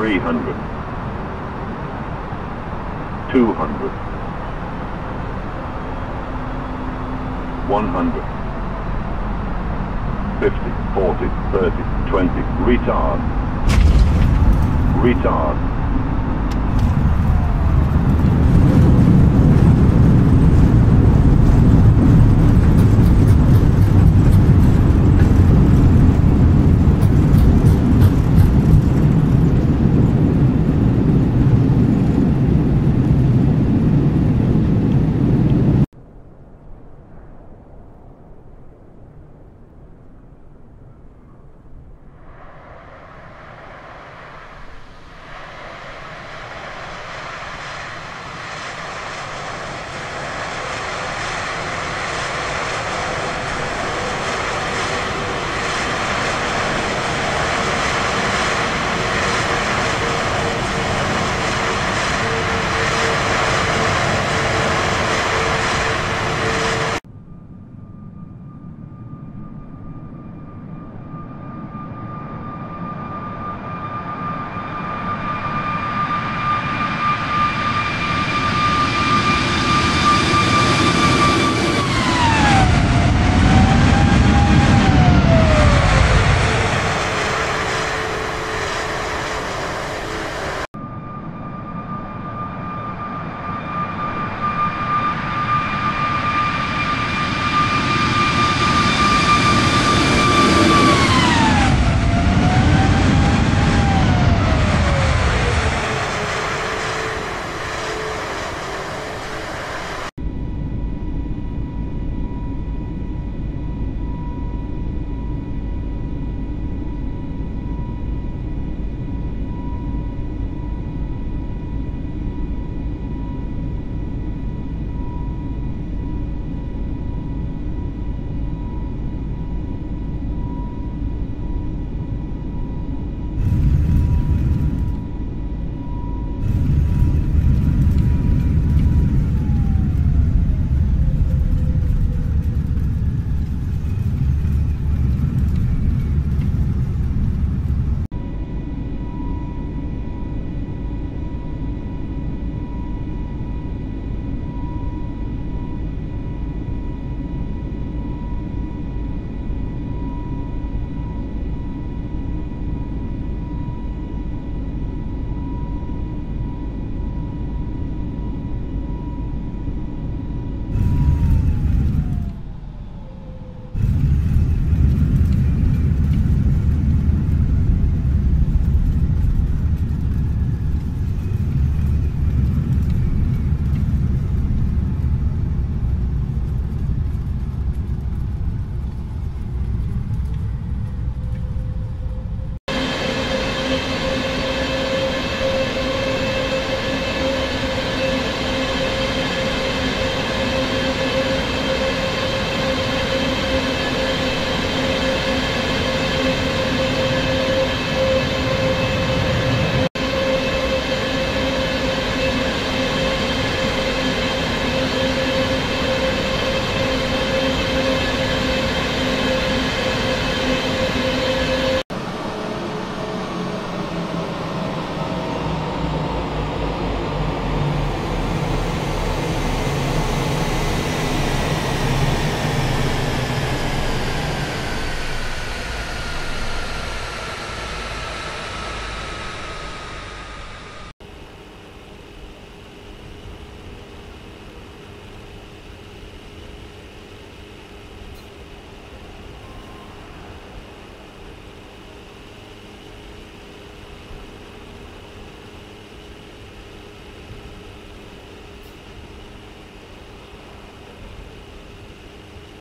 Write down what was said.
300, 200, 100, 50, 40, 30, 20, retard, retard.